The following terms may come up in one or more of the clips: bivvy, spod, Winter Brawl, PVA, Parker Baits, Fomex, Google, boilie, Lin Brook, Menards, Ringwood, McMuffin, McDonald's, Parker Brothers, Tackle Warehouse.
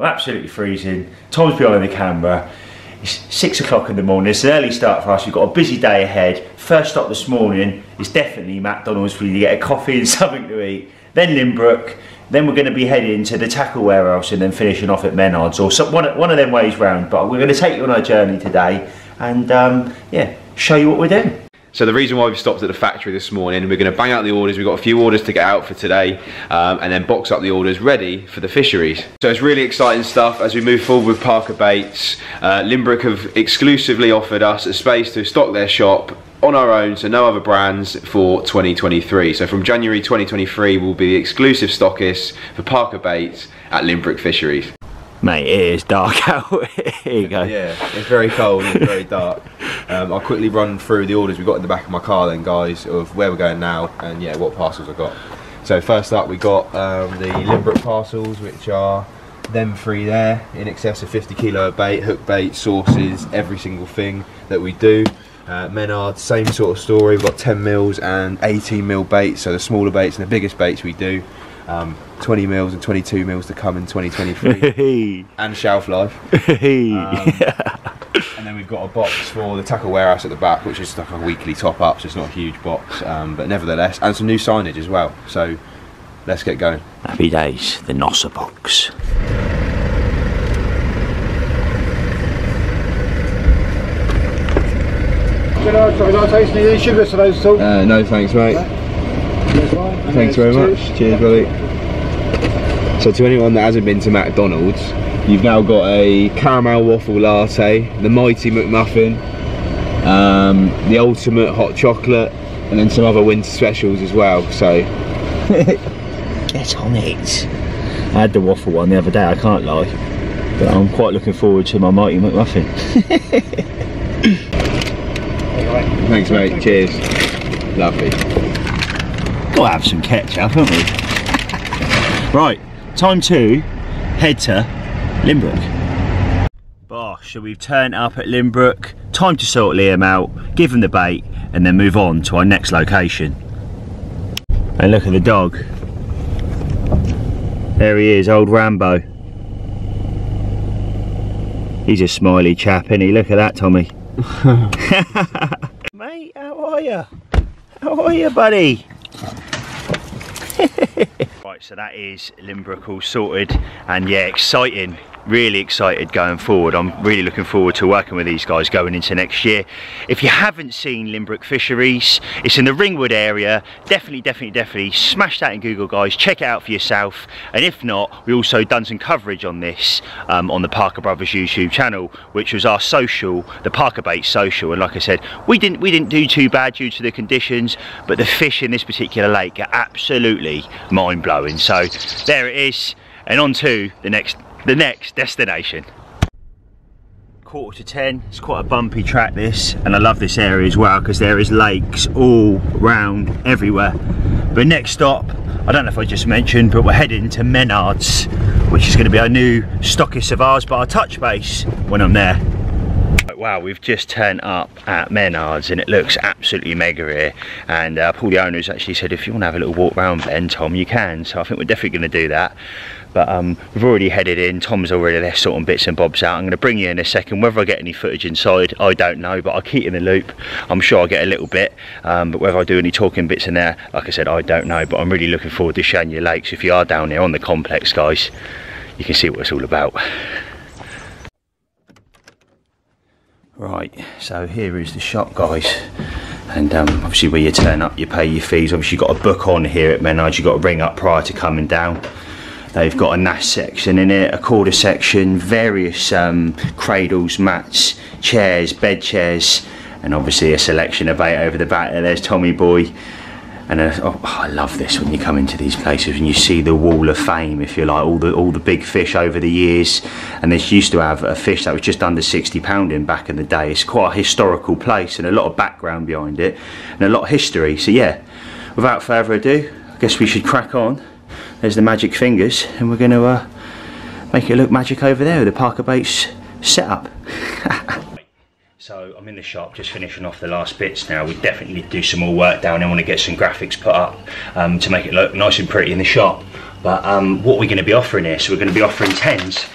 I'm absolutely freezing. Tom's behind the camera. It's 6 o'clock in the morning. It's an early start for us. We've got a busy day ahead. First stop this morning is definitely McDonald's. We need to get a coffee and something to eat. Then Lin Brook. Then we're going to be heading to the Tackle Warehouse and then finishing off at Menards or some, one of them ways round. But we're going to take you on our journey today and yeah, show you what we're doing. So the reason why we've stopped at the factory this morning, we're going to bang out the orders. We've got a few orders to get out for today and then box up the orders ready for the fisheries. So it's really exciting stuff as we move forward with Parker Baits. Lin Brook have exclusively offered us a space to stock their shop on our own, so no other brands, for 2023. So from January 2023, we'll be the exclusive stockists for Parker Baits at Lin Brook Fisheries. Mate, it is dark out. Here you go. Yeah, it's very cold and very dark. I'll quickly run through the orders we've got in the back of my car then, guys, of where we're going now and yeah, what parcels I've got. So first up we got the Lin Brook parcels, which are them three there, in excess of 50 kilo of bait, hook bait, sauces, every single thing that we do. Menards, same sort of story. We've got 10 mils and 18 mil baits, so the smaller baits and the biggest baits we do. 20 mils and 22 mils to come in 2023 and shelf life. And then we've got a box for the Tackle Warehouse at the back, which is like a weekly top up, so it's not a huge box, but nevertheless, and some new signage as well. So let's get going. Happy days, the Nossa box. No thanks, mate. Thanks very much. Cheers, buddy. So to anyone that hasn't been to McDonald's, you've now got a caramel waffle latte, the mighty McMuffin, the ultimate hot chocolate, and then some other winter specials as well, so. Get on it. I had the waffle one the other day, I can't lie, but I'm quite looking forward to my mighty McMuffin. Thanks mate, cheers. Lovely. Gotta have some ketchup, haven't we? Right. Time to head to Lin Brook. Bosh, so we've turned up at Lin Brook. Time to sort Liam out, give him the bait, and then move on to our next location. And look at the dog. There he is, old Rambo. He's a smiley chap, isn't he? Look at that, Tommy. Mate, how are you? How are you, buddy? Right, so that is Lin Brook all sorted, and yeah, exciting, really excited going forward. I'm really looking forward to working with these guys going into next year. If you haven't seen Lin Brook Fisheries, it's in the Ringwood area. Definitely smash that in Google, guys. Check it out for yourself. And if not, we also done some coverage on this on the Parker Brothers YouTube channel, which was our social, the Parker Baits social. And like I said, we didn't do too bad due to the conditions, but the fish in this particular lake are absolutely mind-blowing. So there it is, and on to the next destination. 10:15, it's quite a bumpy track this, and I love this area as well because there is lakes all round everywhere. But next stop, I don't know if I just mentioned, but we're heading to Menards, which is going to be our new stockist of ours, but I'll touch base when I'm there. Wow, we've just turned up at Menards and it looks absolutely mega here, and Paul the owner's actually said if you want to have a little walk around Ben, Tom, you can, so I think we're definitely going to do that. But we've already headed in, Tom's already there sorting bits and bobs out. I'm going to bring you in a second. Whether I get any footage inside, I don't know, but I'll keep in the loop. I'm sure I'll get a little bit, but whether I do any talking bits in there, like I said, I don't know. But I'm really looking forward to showing you lakes. If you are down there on the complex, guys, you can see what it's all about. Right, so here is the shop, guys, and obviously where you turn up you pay your fees. Obviously you've got a book on here at Menards, you've got to ring up prior to coming down. They've got a NAS section in it, a quarter section, various cradles, mats, chairs, bed chairs, and obviously a selection of bait over the back. There's Tommy Boy. And oh, I love this when you come into these places and you see the wall of fame, if you like, all the big fish over the years. And they used to have a fish that was just under 60 pound in back in the day. It's quite a historical place and a lot of background behind it and a lot of history. So yeah, without further ado, I guess we should crack on. There's the magic fingers, and we're going to make it look magic over there, the Parker Baits setup. So I'm in the shop just finishing off the last bits now. We definitely need to do some more work down there. I want to get some graphics put up to make it look nice and pretty in the shop. But what we're going to be offering here, so we're going to be offering 10s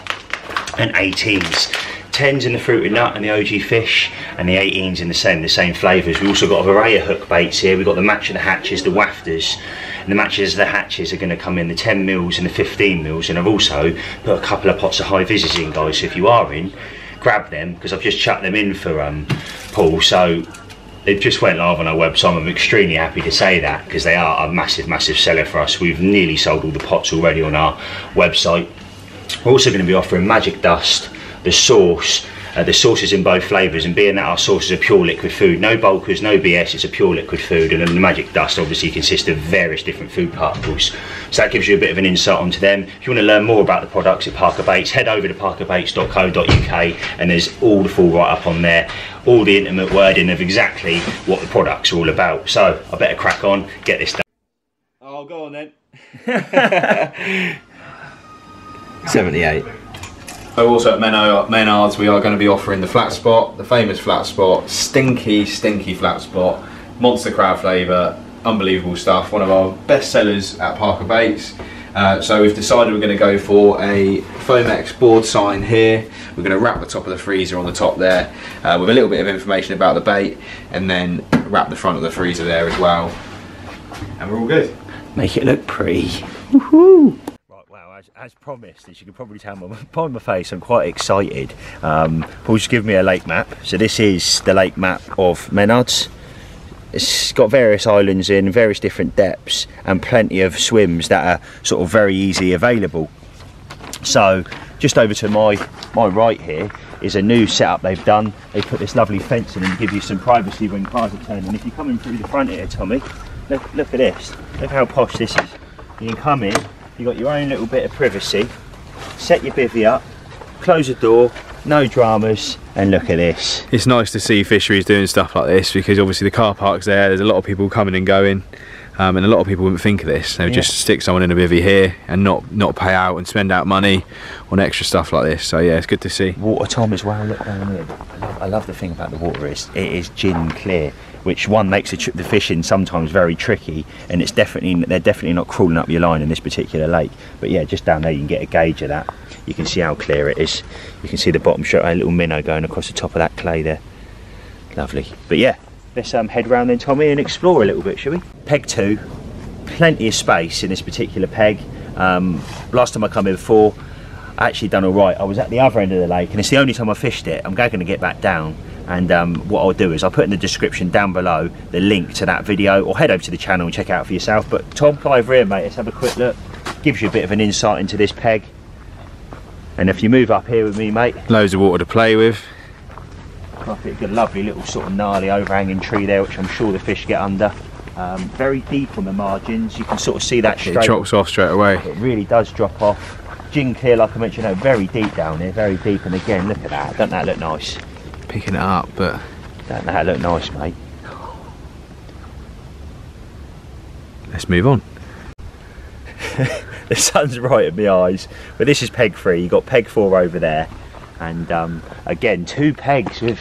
and 18s. 10s in the fruit and nut and the OG fish, and the 18s in the same flavours. We've also got a array of hook baits here. We've got the match of the hatches, the wafters, and the matches of the hatches are going to come in the 10 mils and the 15 mils, and I've also put a couple of pots of high vises in, guys, so if you are in, grab them, because I've just chucked them in for Paul, so it just went live on our website. I'm extremely happy to say that, because they are a massive, massive seller for us. We've nearly sold all the pots already on our website. We're also going to be offering magic dust, the sauce, the sauces in both flavours, and being that our sauces are pure liquid food, no bulkers, no BS, it's a pure liquid food, and then the magic dust obviously consists of various different food particles, so that gives you a bit of an insight onto them. If you want to learn more about the products at Parker Baits, head over to parkerbaits.co.uk and there's all the full write up on there, all the intimate wording of exactly what the products are all about. So I better crack on, get this done. Oh, go on then. 78. Also at Menards we are going to be offering the flat spot, the famous flat spot, stinky flat spot, monster crab flavour, unbelievable stuff, one of our best sellers at Parker Baits. So we've decided we're going to go for a Fomex board sign here. We're going to wrap the top of the freezer on the top there with a little bit of information about the bait, and then wrap the front of the freezer there as well, and we're all good. Make it look pretty. Woohoo! As promised, as you can probably tell upon my face, I'm quite excited. Paul's just given me a lake map. So this is the lake map of Menards. It's got various islands in various different depths and plenty of swims that are sort of very easily available. So just over to my right here is a new setup they've done. They put this lovely fence in and give you some privacy when cars are turning. And if you're coming through the front here, Tommy, look at this. Look how posh this is. You can come in. You've got your own little bit of privacy, set your bivvy up, close the door, no dramas, and look at this. It's nice to see fisheries doing stuff like this, because obviously the car park's there, there's a lot of people coming and going, and a lot of people wouldn't think of this. They would just stick someone in a bivvy here and not pay out and spend out money on extra stuff like this. So yeah, it's good to see. Water, Tom, as well, look down here. I love the thing about the water, it is gin clear, which one makes the fishing sometimes very tricky, and it's they're definitely not crawling up your line in this particular lake. But yeah, just down there you can get a gauge of that. You can see how clear it is. You can see the bottom shot, a little minnow going across the top of that clay there. Lovely. But yeah, let's head round then, Tommy, and explore a little bit, shall we? Peg 2, plenty of space in this particular peg. Last time I come in before, I actually done all right. I was at the other end of the lake, and it's the only time I fished it. I'm going to get back down. And what I'll do is I'll put in the description down below the link to that video, or head over to the channel and check it out for yourself. But Tom, fly over here, mate, let's have a quick look. Gives you a bit of an insight into this peg. And if you move up here with me, mate. Loads of water to play with. It's got a lovely little sort of gnarly overhanging tree there, which I'm sure the fish get under. Very deep on the margins. You can sort of see that straight. It chops off straight away. It really does drop off. Gin clear, like I mentioned, very deep down here, very deep. And again, look at that. Doesn't that look nice? Picking it up, but doesn't that look nice, mate? Let's move on. The sun's right in my eyes, but this is peg 3. You got peg 4 over there, and again, two pegs with.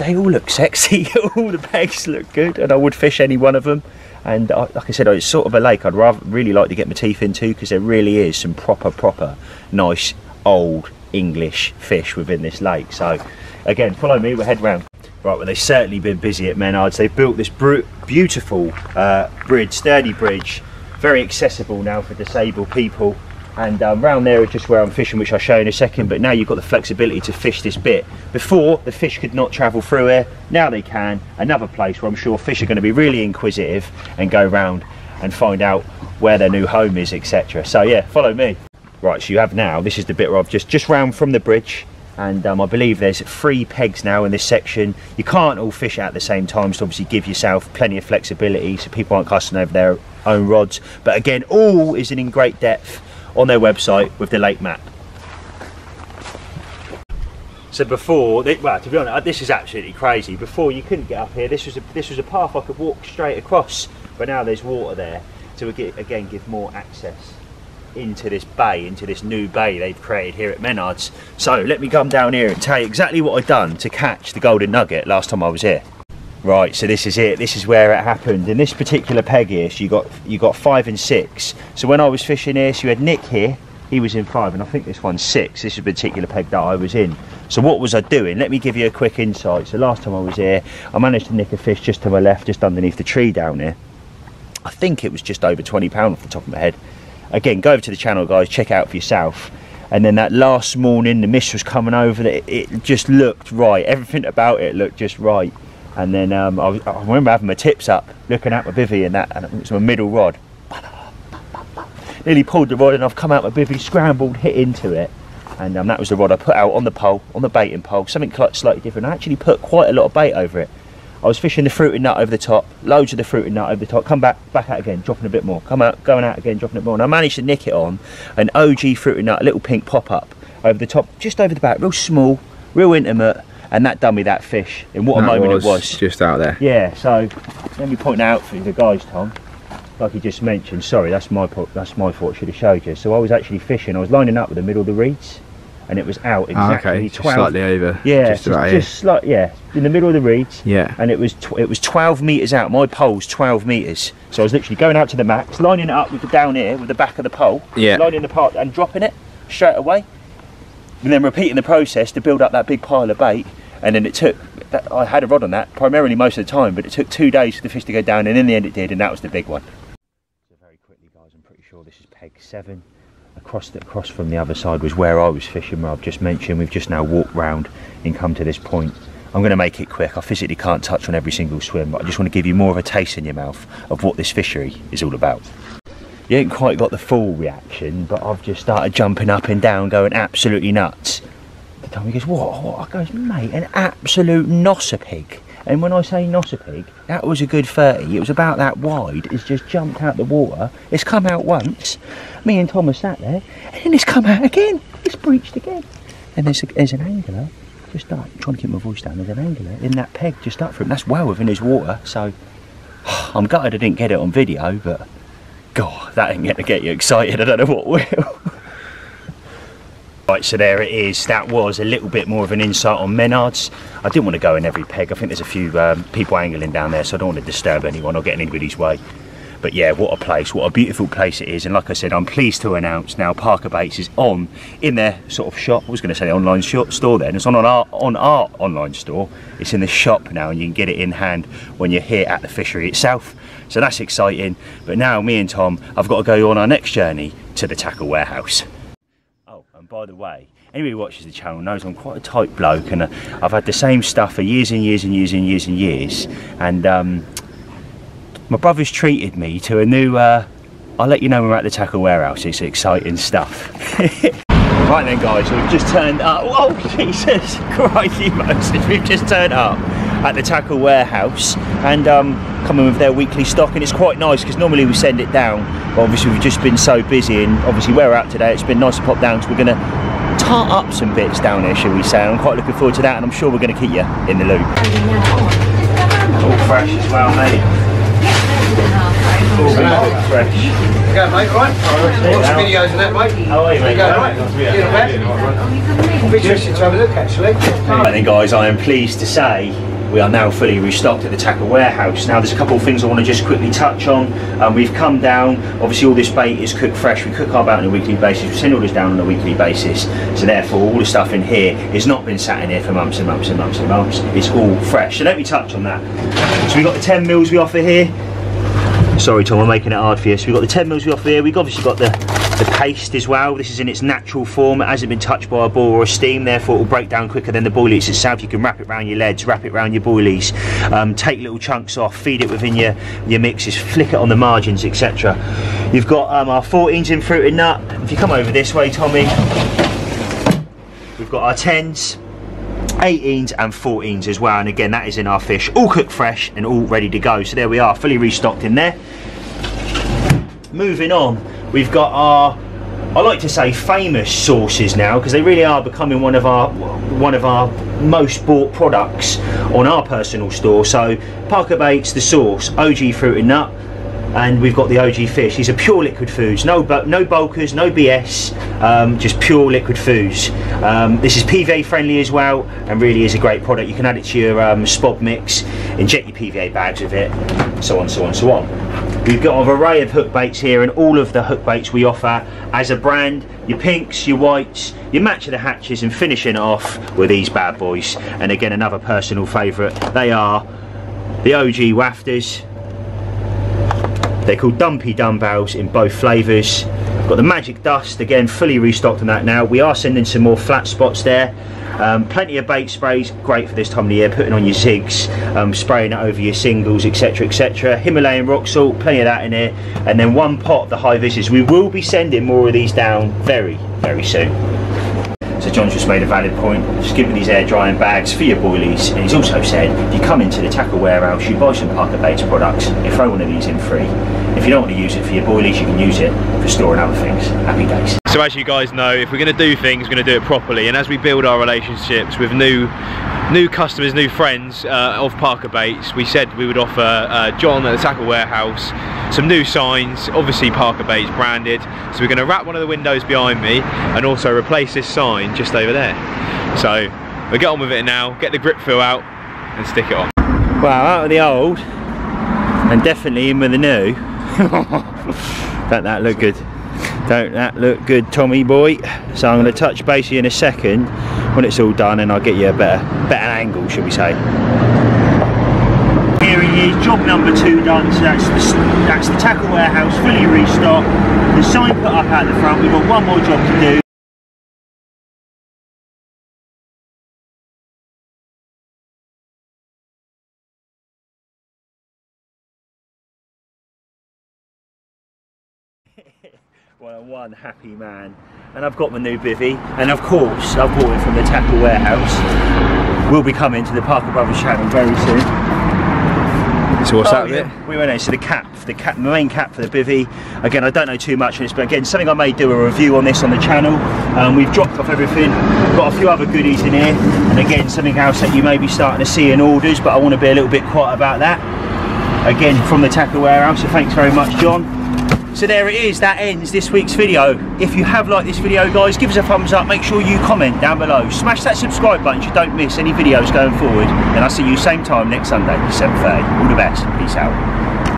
They all look sexy. All the pegs look good, and I would fish any one of them. And like I said, it's sort of a lake I'd really like to get my teeth into, because there really is some proper nice old English fish within this lake. So again, follow me, we'll head round. Right, well, they've certainly been busy at Menards. They've built this beautiful bridge, sturdy bridge, very accessible now for disabled people. And round there is just where I'm fishing, which I'll show in a second, but now you've got the flexibility to fish this bit. Before, the fish could not travel through here, now they can. Another place where I'm sure fish are going to be really inquisitive and go round and find out where their new home is, etc. So yeah, follow me. Right, so you have now, this is the bit where I've just round from the bridge, and I believe there's 3 pegs now in this section. You can't all fish at the same time, so obviously give yourself plenty of flexibility so people aren't casting over their own rods. But again, all is in great depth on their website with the lake map. So before, well, to be honest, this is absolutely crazy. Before, you couldn't get up here. This was a path I could walk straight across, but now there's water there, so we get, again, give more access into this bay, into this new bay they've created here at Menards. So let me come down here and tell you exactly what I've done to catch the golden nugget last time I was here. Right, so this is it, this is where it happened. In this particular peg here, so you got 5 and 6. So when I was fishing here, so you had Nick here, he was in 5 and I think this one's 6, this is a particular peg that I was in. So what was I doing? Let me give you a quick insight. So last time I was here, I managed to nick a fish just to my left, just underneath the tree down here. I think it was just over £20 off the top of my head. Again, go over to the channel, guys, check out for yourself. And then that last morning, the mist was coming over, it just looked right. Everything about it looked just right. And then I remember having my tips up, looking at my bivvy and that, and it was my middle rod. Nearly pulled the rod and I've come out my bivvy, scrambled, hit into it. And that was the rod I put out on the pole, on the baiting pole, something slightly different. I actually put quite a lot of bait over it. I was fishing the fruited nut over the top, loads of the fruited nut over the top, come back out again, dropping a bit more, come out, going out again, dropping it more, and I managed to nick it on an OG fruited nut, a little pink pop-up over the top, just over the back, real small, real intimate, and that done me that fish, and what a moment it was. Just out there. Yeah, so let me point out for the guys, Tom, like you just mentioned, sorry, that's my fault, I should have showed you. So I was actually fishing, I was lining up with the middle of the reeds, and it was out exactly okay, 12, slightly over. Yeah, just in the middle of the reeds. Yeah, and it was 12 meters out. My pole's 12 meters, so I was literally going out to the max, lining it up with the down here with the back of the pole. Yeah, lining the part and dropping it straight away, and then repeating the process to build up that big pile of bait. And then it took. I had a rod on that primarily most of the time, but it took 2 days for the fish to go down, and in the end it did, and that was the big one. So very quickly, guys, I'm pretty sure this is peg 7. Across from the other side was where I was fishing, where I've just mentioned. We've just now walked round and come to this point. I'm going to make it quick. I physically can't touch on every single swim, but I just want to give you more of a taste in your mouth of what this fishery is all about. You ain't quite got the full reaction, but I've just started jumping up and down, going absolutely nuts. The Tommy goes, what? I goes, mate, an absolute nosser pig. And when I say nosser pig, that was a good 30. It was about that wide. It's just jumped out the water. It's come out once. Me and Thomas sat there, and then it's come out again. It's breached again. And there's an angler, just like, trying to keep my voice down, there's an angler in that peg just up for him. That's well within his water, so I'm gutted I didn't get it on video, but God, that ain't going to get you excited. I don't know what will. Right, so there it is. That was a little bit more of an insight on Menards. I didn't want to go in every peg. I think there's a few people angling down there, so I don't want to disturb anyone or get in anybody's way. But yeah, what a place, what a beautiful place it is. And like I said, I'm pleased to announce now Parker Baits is on in their sort of shop. I was going to say online store then. It's on our online store. It's in the shop now, and you can get it in hand when you're here at the fishery itself. So that's exciting. But now me and Tom, I've got to go on our next journey to the Tackle Warehouse. And by the way, anybody who watches the channel knows I'm quite a tight bloke, and I've had the same stuff for years and years and years and years and years. And my brother's treated me to a new, I'll let you know when we're at the Tackle Warehouse. It's exciting stuff. Right then, guys, we've just turned up. Oh, Jesus Christy Moses, we've just turned up at the Tackle Warehouse, and coming with their weekly stock, and it's quite nice because normally we send it down, but obviously we've just been so busy, and obviously where we're at today it's been nice to pop down, so we're going to tart up some bits down here, shall we say. I'm quite looking forward to that, and I'm sure we're going to keep you in the loop. All fresh as well, mate. All fresh. You go, mate, right? Watch videos and that, mate. How are you, mate? You go, right? It'll be interesting to have a look, actually. And then, guys, I am pleased to say we are now fully restocked at the Tackle Warehouse. Now there's a couple of things I want to just quickly touch on. We've come down, obviously all this bait is cooked fresh, we cook our bait on a weekly basis, we send all this down on a weekly basis, so therefore all the stuff in here has not been sat in here for months and months and months and months. It's all fresh, so let me touch on that. So we've got the 10 mils we offer here. Sorry Tom, I'm making it hard for you. So we've got the 10 mils we offer here, we've obviously got the paste as well. This is in its natural form, it hasn't been touched by a boil or a steam, therefore it will break down quicker than the boilies itself. You can wrap it around your leads, wrap it around your boilies, take little chunks off, feed it within your mixes, flick it on the margins, etc. You've got our 14s in fruit and nut. If you come over this way, Tommy, we've got our 10s, 18s and 14s as well, and again that is in our fish, all cooked fresh and all ready to go. So there we are, fully restocked in there. Moving on, we've got our, I like to say, famous sauces now, because they really are becoming one of our most bought products on our personal store. So Parker Baits, the sauce, OG fruit and nut, and we've got the OG fish. These are pure liquid foods, no bulkers, no BS, just pure liquid foods. This is PVA friendly as well, and really is a great product. You can add it to your spod mix, inject your PVA bags with it, so on, so on, so on. We've got an array of hook baits here, and all of the hook baits we offer as a brand, your pinks, your whites, your match of the hatches, and finishing off with these bad boys. And again, another personal favourite, they are the OG wafters. They're called Dumpy Dumbbells in both flavours. Got the Magic Dust, again fully restocked on that now. We are sending some more flat spots there. Plenty of bait sprays, great for this time of the year, putting on your zigs, spraying it over your singles, etc, etc. Himalayan rock salt, plenty of that in here. And then one pot of the high vises. We will be sending more of these down very, very soon. So John's just made a valid point, just give me these air drying bags for your boilies. And he's also said, if you come into the Tackle Warehouse, you buy some Parker Baits products, you throw one of these in free. If you don't want to use it for your boilies, you can use it for storing other things. Happy days. So as you guys know, if we're going to do things, we're going to do it properly. And as we build our relationships with new customers, new friends of Parker Baits, we said we would offer John at the Tackle Warehouse some new signs, obviously Parker Baits branded. So we're going to wrap one of the windows behind me and also replace this sign just over there. So we'll get on with it now, get the grip fill out and stick it on. Wow, out of the old and definitely in with the new. Don't that look good? Don't that look good, Tommy boy? So I'm going to touch base with you in a second when it's all done, and I'll get you a better angle, should we say. Here he is, job number two done. So that's the Tackle Warehouse fully restocked. The sign put up out the front. We've got one more job to do. Well, one happy man, and I've got my new bivvy, and of course I've bought it from the Tackle Warehouse. We'll be coming to the Parker Brothers channel very soon. So what's that bit? We went into the cap, the main cap for the bivvy. Again, I don't know too much on this, but again, something I may do a review on this on the channel. We've dropped off everything, got a few other goodies in here, and again, something else that you may be starting to see in orders, but I want to be a little bit quiet about that. Again, from the Tackle Warehouse, so thanks very much, John. So there it is, that ends this week's video. If you have liked this video, guys, give us a thumbs up, make sure you comment down below, smash that subscribe button so you don't miss any videos going forward, and I'll see you same time next Sunday, 7:30. All the best, peace out.